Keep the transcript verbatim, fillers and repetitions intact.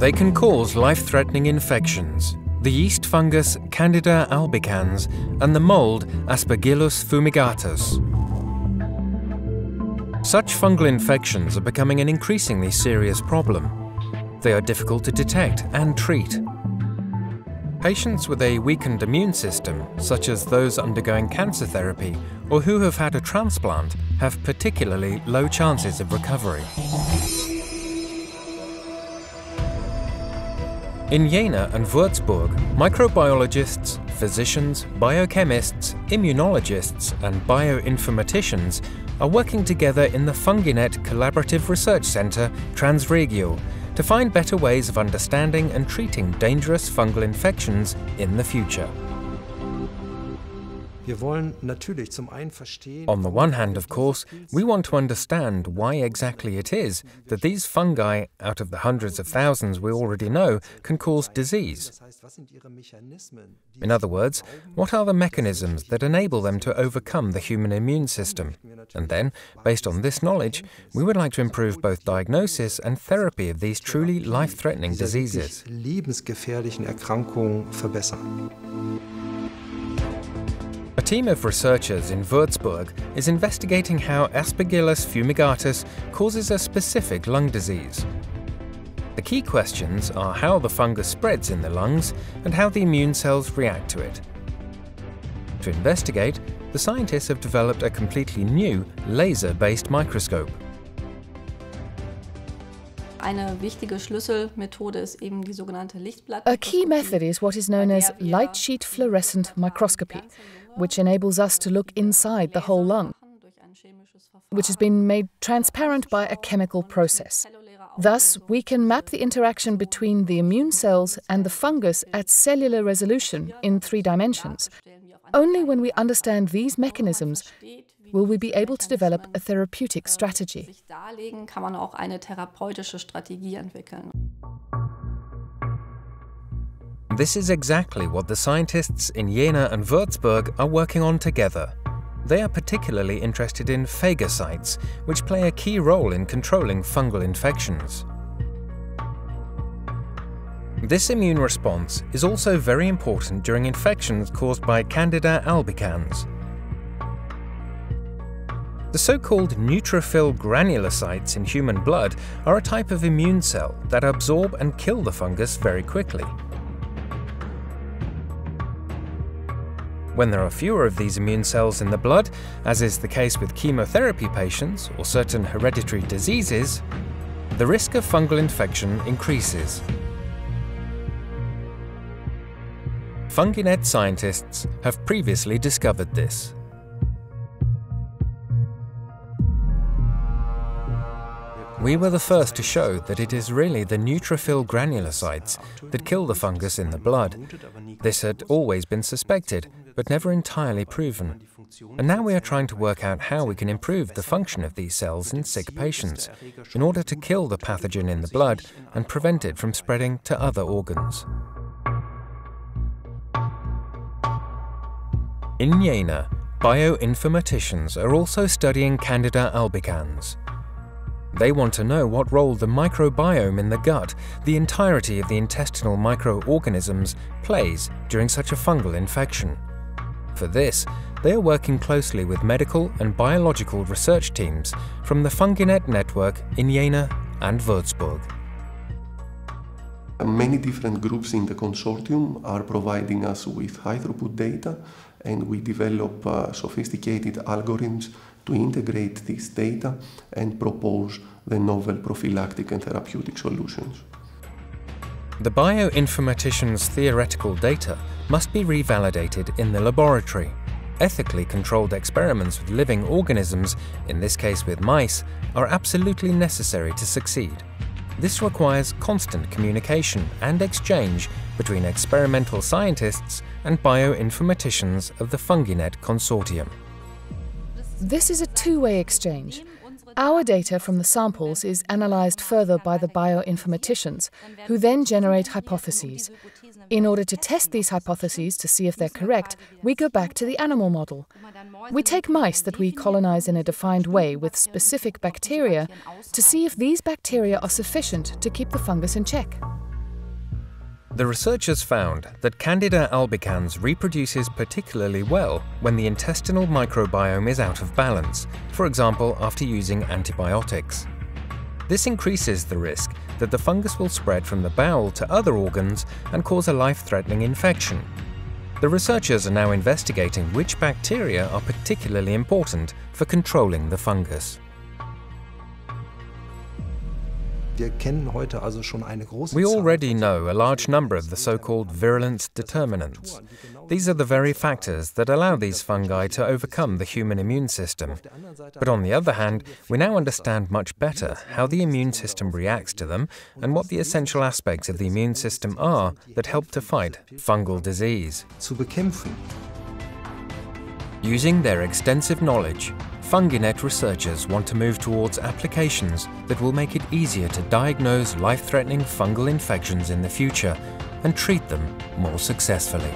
They can cause life-threatening infections. The yeast fungus Candida albicans and the mold Aspergillus fumigatus. Such fungal infections are becoming an increasingly serious problem. They are difficult to detect and treat. Patients with a weakened immune system, such as those undergoing cancer therapy or who have had a transplant, have particularly low chances of recovery. In Jena and Würzburg, microbiologists, physicians, biochemists, immunologists and bioinformaticians are working together in the FungiNet Collaborative Research Centre, Transregio, to find better ways of understanding and treating dangerous fungal infections in the future. On the one hand, of course, we want to understand why exactly it is that these fungi, out of the hundreds of thousands we already know, can cause disease. In other words, what are the mechanisms that enable them to overcome the human immune system? And then, based on this knowledge, we would like to improve both diagnosis and therapy of these truly life-threatening diseases. A team of researchers in Würzburg is investigating how Aspergillus fumigatus causes a specific lung disease. The key questions are how the fungus spreads in the lungs and how the immune cells react to it. To investigate, the scientists have developed a completely new laser-based microscope. A key method is what is known as light-sheet fluorescent microscopy, which enables us to look inside the whole lung, which has been made transparent by a chemical process. Thus, we can map the interaction between the immune cells and the fungus at cellular resolution in three dimensions. Only when we understand these mechanisms will we be able to develop a therapeutic strategy. This is exactly what the scientists in Jena and Würzburg are working on together. They are particularly interested in phagocytes, which play a key role in controlling fungal infections. This immune response is also very important during infections caused by Candida albicans. The so-called neutrophil granulocytes in human blood are a type of immune cell that absorb and kill the fungus very quickly. When there are fewer of these immune cells in the blood, as is the case with chemotherapy patients or certain hereditary diseases, the risk of fungal infection increases. FungiNet scientists have previously discovered this. We were the first to show that it is really the neutrophil granulocytes that kill the fungus in the blood. This had always been suspected, but never entirely proven. And now we are trying to work out how we can improve the function of these cells in sick patients, in order to kill the pathogen in the blood and prevent it from spreading to other organs. In Jena, bioinformaticians are also studying Candida albicans. They want to know what role the microbiome in the gut, the entirety of the intestinal microorganisms, plays during such a fungal infection. For this, they are working closely with medical and biological research teams from the FungiNet network in Jena and Würzburg. Many different groups in the consortium are providing us with high-throughput data, and we develop uh, sophisticated algorithms to integrate this data and propose the novel prophylactic and therapeutic solutions. The bioinformatician's theoretical data must be revalidated in the laboratory. Ethically controlled experiments with living organisms, in this case with mice, are absolutely necessary to succeed. This requires constant communication and exchange between experimental scientists and bioinformaticians of the FungiNet consortium. This is a two-way exchange. Our data from the samples is analysed further by the bioinformaticians, who then generate hypotheses. In order to test these hypotheses to see if they're correct, we go back to the animal model. We take mice that we colonize in a defined way with specific bacteria to see if these bacteria are sufficient to keep the fungus in check. The researchers found that Candida albicans reproduces particularly well when the intestinal microbiome is out of balance, for example after using antibiotics. This increases the risk that the fungus will spread from the bowel to other organs and cause a life-threatening infection. The researchers are now investigating which bacteria are particularly important for controlling the fungus. We already know a large number of the so-called virulence determinants. These are the very factors that allow these fungi to overcome the human immune system. But on the other hand, we now understand much better how the immune system reacts to them and what the essential aspects of the immune system are that help to fight fungal disease. Using their extensive knowledge, FungiNet researchers want to move towards applications that will make it easier to diagnose life-threatening fungal infections in the future and treat them more successfully.